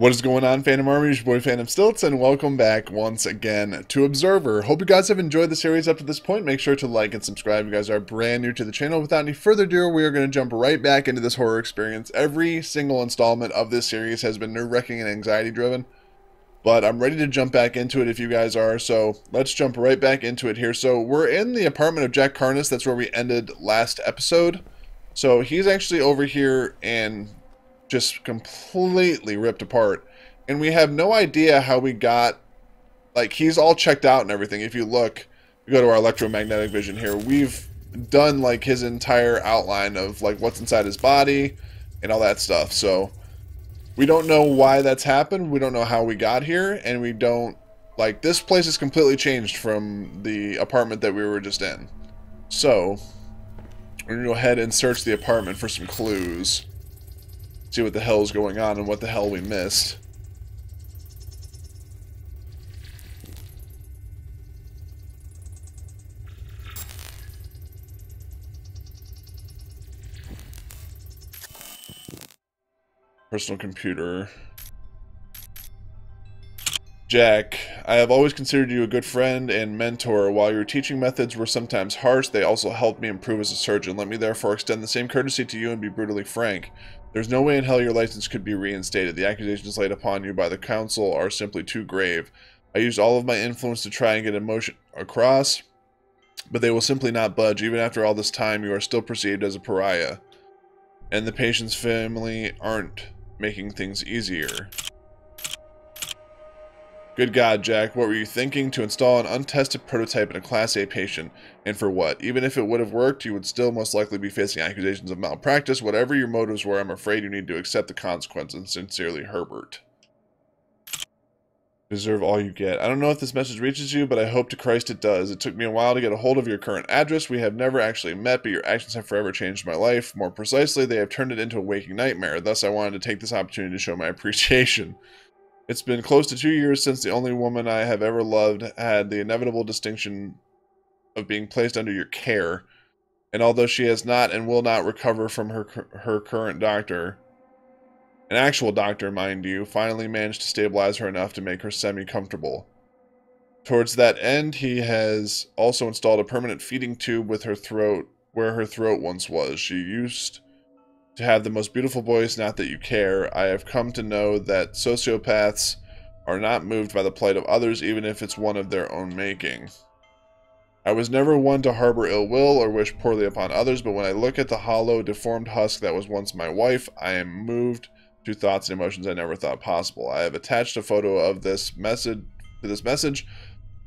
What is going on, Phantom Army? It's your boy Phantom Stilts, and welcome back once again to Observer. Hope you guys have enjoyed the series up to this point. Make sure to like and subscribe if you guys are brand new to the channel. Without any further ado, we are going to jump right back into this horror experience. Every single installment of this series has been nerve-wracking and anxiety-driven, but I'm ready to jump back into it if you guys are, so let's jump right back into it here. So we're in the apartment of Jack Carnas. That's where we ended last episode. So he's actually over here and just completely ripped apart, and we have no idea how we got, like, he's all checked out and everything. If you look, we go to our electromagnetic vision here, we've done like his entire outline of like what's inside his body and all that stuff. So we don't know why that's happened, we don't know how we got here, and we don't, like, this place is completely changed from the apartment that we were just in. So we're gonna go ahead and search the apartment for some clues. See what the hell is going on and what the hell we missed. Personal computer. Jack, I have always considered you a good friend and mentor. While your teaching methods were sometimes harsh, they also helped me improve as a surgeon. Let me therefore extend the same courtesy to you and be brutally frank. There's no way in hell your license could be reinstated. The accusations laid upon you by the council are simply too grave. I used all of my influence to try and get emotion across, but they will simply not budge. Even after all this time, you are still perceived as a pariah, and the patient's family aren't making things easier. Good God, Jack, what were you thinking? To install an untested prototype in a Class A patient, and for what? Even if it would have worked, you would still most likely be facing accusations of malpractice. Whatever your motives were, I'm afraid you need to accept the consequences. Sincerely, Herbert. Deserve all you get. I don't know if this message reaches you, but I hope to Christ it does. It took me a while to get a hold of your current address. We have never actually met, but your actions have forever changed my life. More precisely, they have turned it into a waking nightmare. Thus, I wanted to take this opportunity to show my appreciation. It's been close to 2 years since the only woman I have ever loved had the inevitable distinction of being placed under your care, and although she has not and will not recover from her current doctor, an actual doctor, mind you, finally managed to stabilize her enough to make her semi-comfortable. Towards that end, he has also installed a permanent feeding tube with her throat where her throat once was. She used to have the most beautiful voice, not that you care. I have come to know that sociopaths are not moved by the plight of others, even if it's one of their own making. I was never one to harbor ill will or wish poorly upon others, but when I look at the hollow, deformed husk that was once my wife, I am moved to thoughts and emotions I never thought possible. I have attached a photo of this message to this message.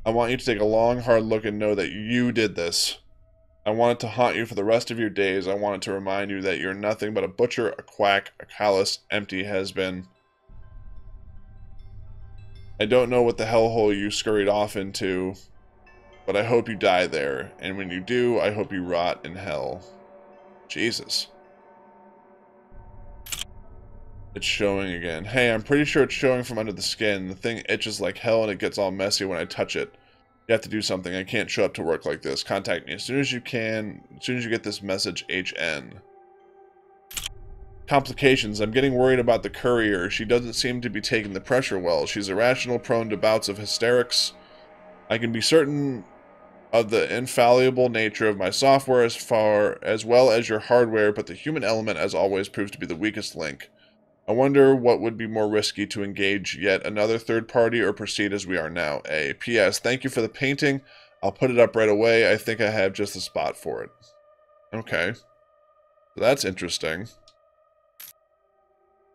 I want you to take a long, hard look and know that you did this. I want it to haunt you for the rest of your days. I want it to remind you that you're nothing but a butcher, a quack, a callous, empty has-been. I don't know what the hellhole you scurried off into, but I hope you die there. And when you do, I hope you rot in hell. Jesus. It's showing again. Hey, I'm pretty sure it's showing from under the skin. The thing itches like hell and it gets all messy when I touch it. You have to do something. I can't show up to work like this. Contact me as soon as you can. As soon as you get this message, HN. Complications. I'm getting worried about the courier. She doesn't seem to be taking the pressure well. She's irrational, prone to bouts of hysterics. I can be certain of the infallible nature of my software as well as your hardware, but the human element, as always, proves to be the weakest link. I wonder what would be more risky, to engage yet another third party or proceed as we are now. A P.S. Thank you for the painting. I'll put it up right away. I think I have just the spot for it. Okay. So that's interesting.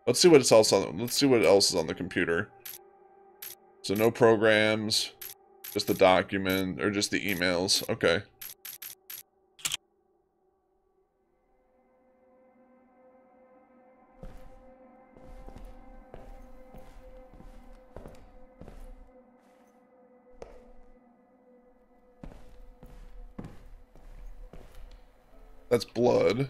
Let's see what it's else on. Let's see what else is on the computer. So no programs, just the document or just the emails. Okay. That's blood.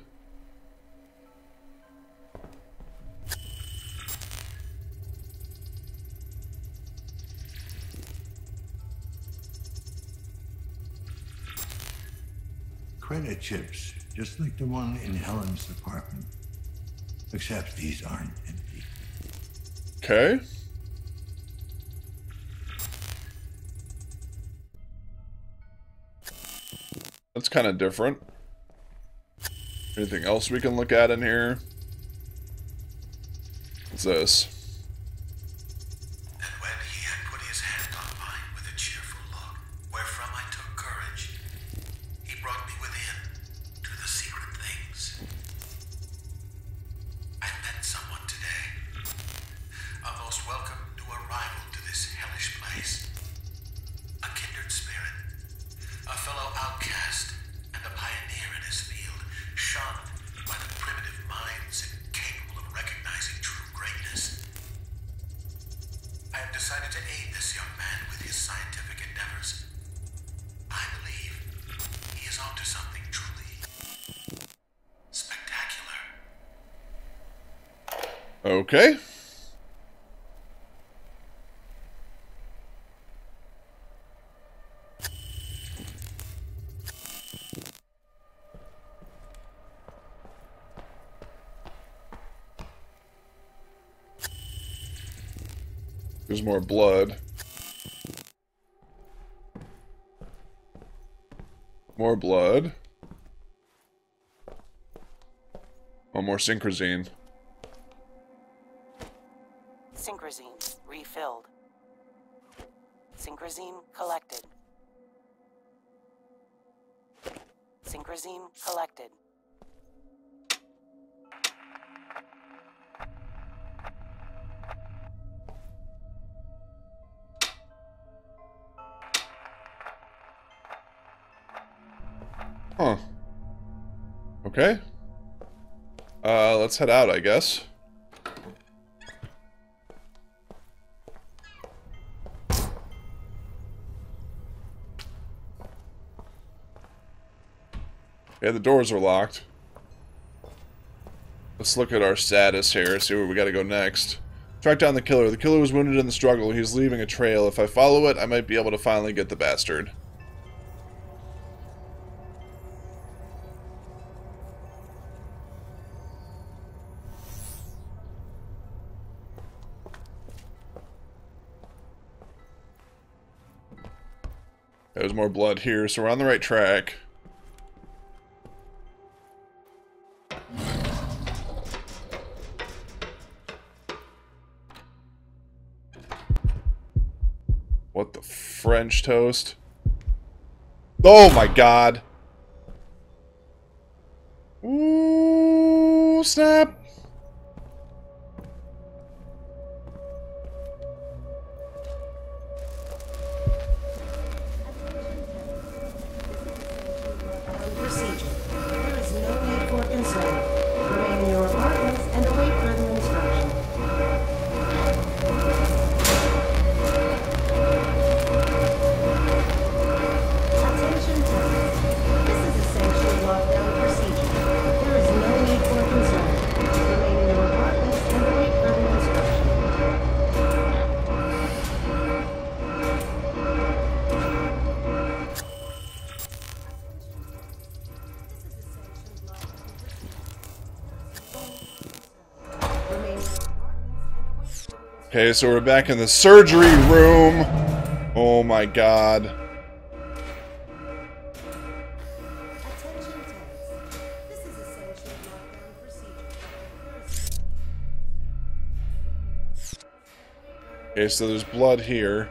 Credit chips, just like the one in Helen's apartment. Except these aren't empty. Okay. That's kind of different. Anything else we can look at in here? What's this? Okay. There's more blood. More blood. One more Synchrosyme. Synchrosyme refilled. Synchrosyme collected. Synchrosyme collected. Huh. Okay. Let's head out, I guess. Yeah, the doors are locked. Let's look at our status here, see where we gotta go next. Track down the killer. The killer was wounded in the struggle. He's leaving a trail. If I follow it, I might be able to finally get the bastard. There's more blood here, so we're on the right track. What the French toast? Oh my god! Ooh, snap! Okay, so we're back in the surgery room. Oh my god. Okay, so there's blood here.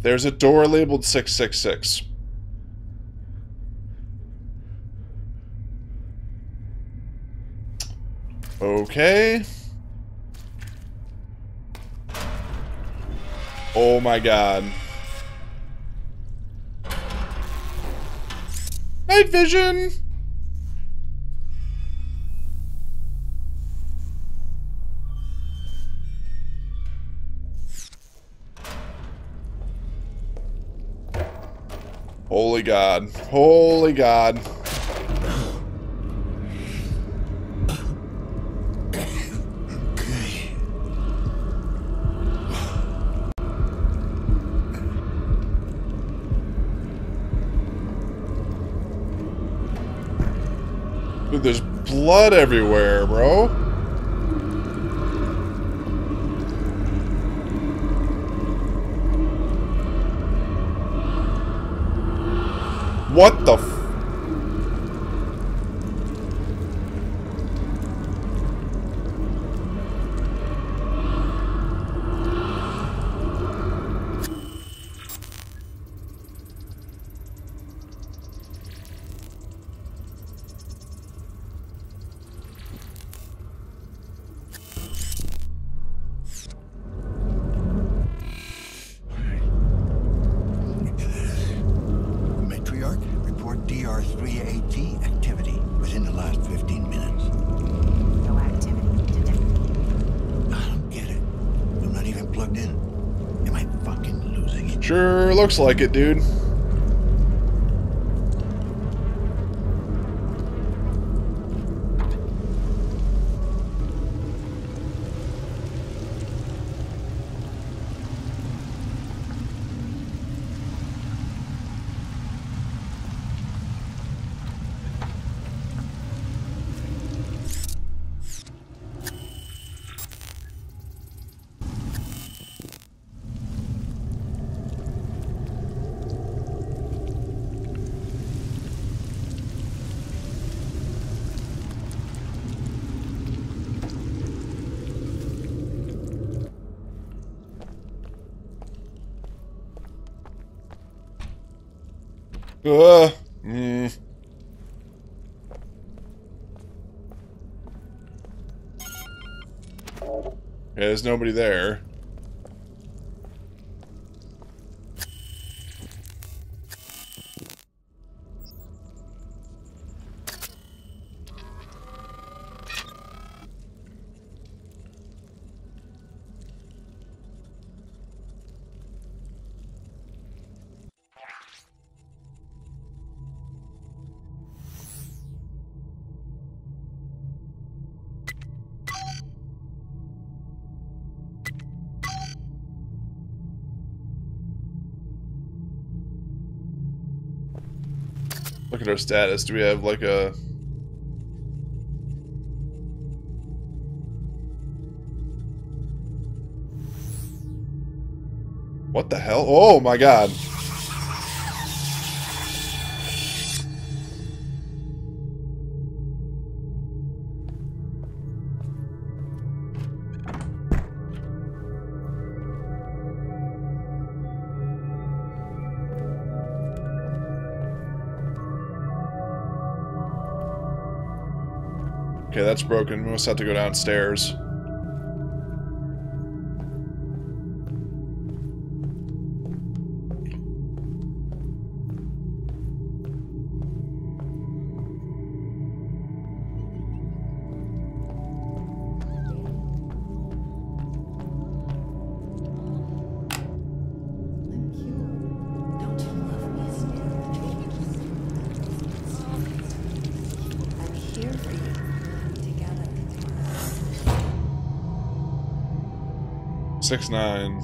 There's a door labeled 666. Okay. Oh my god. Night vision! Holy God. Holy God. Dude, there's blood everywhere, bro. What the Sure looks like it, dude. Yeah, there's nobody there. Look at our status. Do we have like a... What the hell? Oh my God. Okay, that's broken. We must have to go downstairs. Six, 9.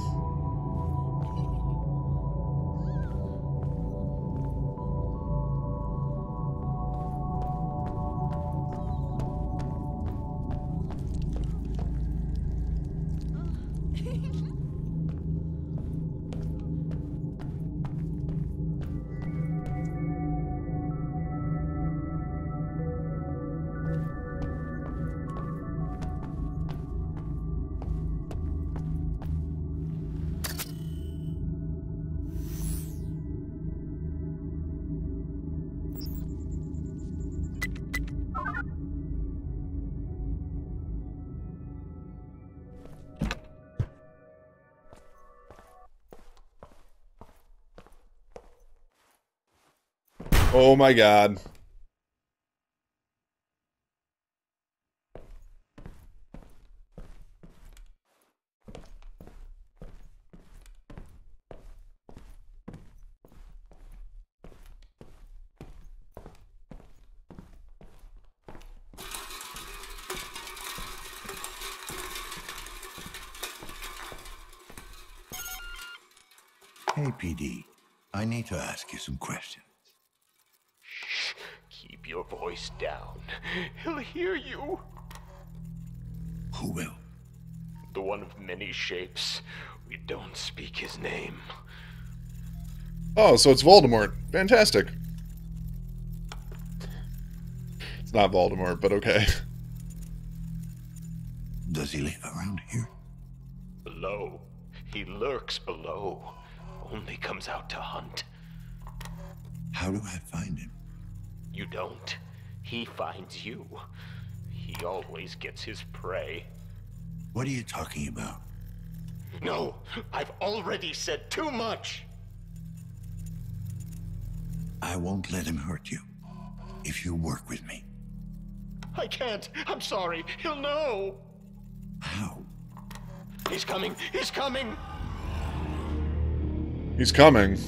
Oh my god. Hey, PD. I need to ask you some questions. Shh. Keep your voice down. He'll hear you. Who will? The one of many shapes. We don't speak his name. Oh, so it's Voldemort. Fantastic. It's not Voldemort, but okay. Does he live around here? Below. He lurks below. Only comes out to hunt. How do I find him? You don't. He finds you. He always gets his prey. What are you talking about? No, I've already said too much. I won't let him hurt you if you work with me. I can't. I'm sorry. He'll know. How? He's coming. He's coming. He's coming.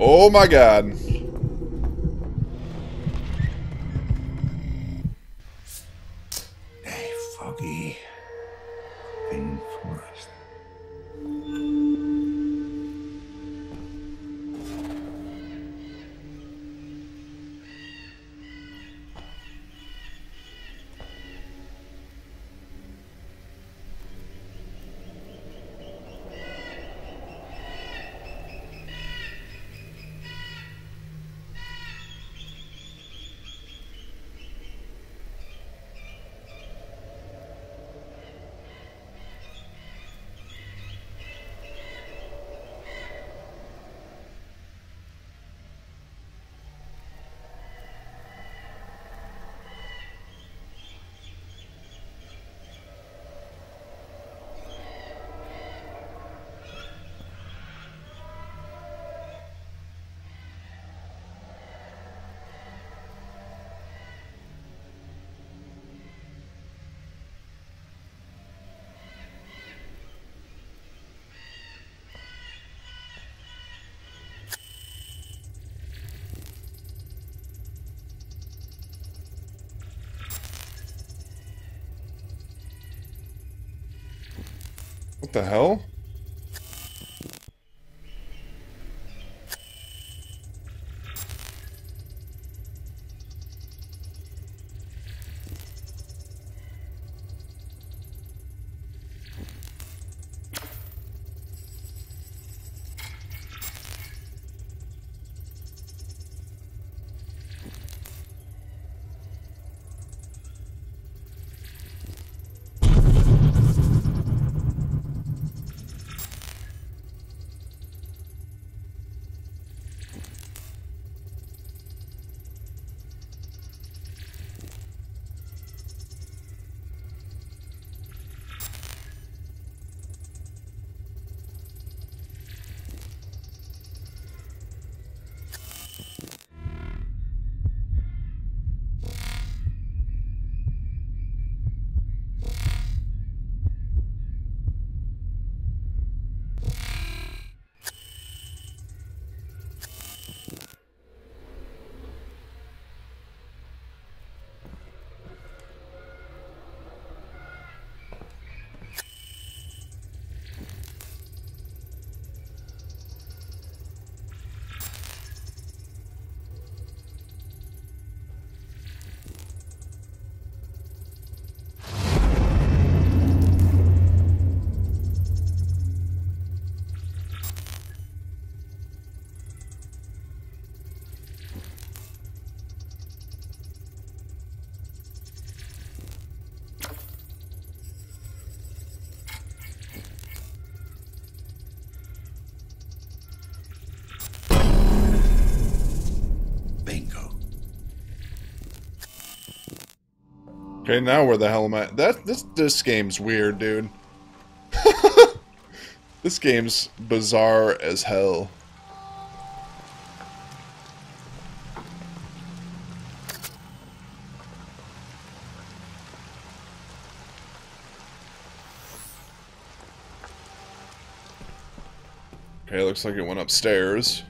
Oh my god. Hey, foggy. Thin forest. What the hell? Okay, now where the hell am I? This game's weird, dude. This game's bizarre as hell. Okay, looks like it went upstairs.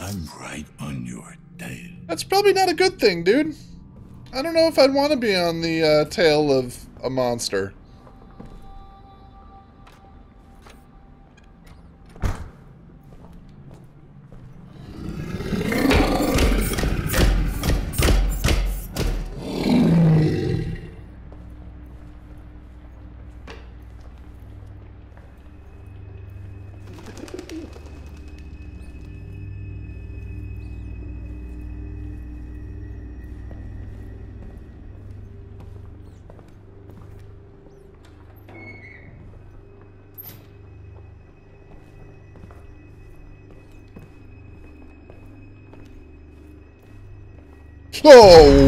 I'm right on your tail. That's probably not a good thing, dude. I don't know if I'd want to be on the tail of a monster. Oh.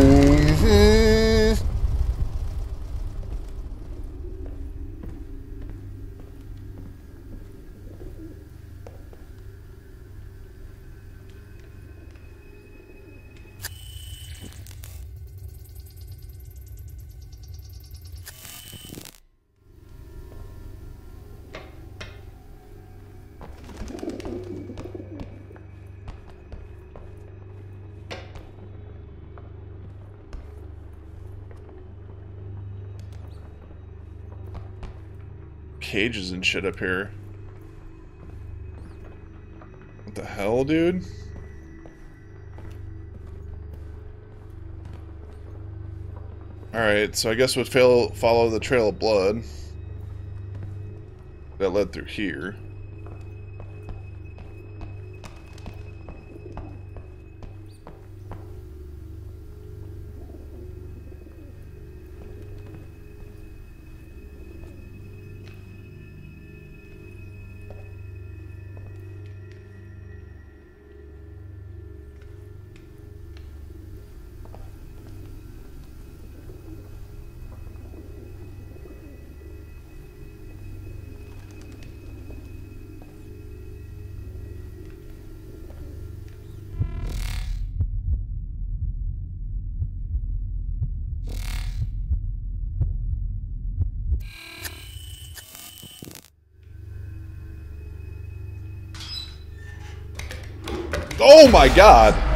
Cages and shit up here. What the hell, dude? Alright, so I guess we'd follow the trail of blood that led through here. Oh my god!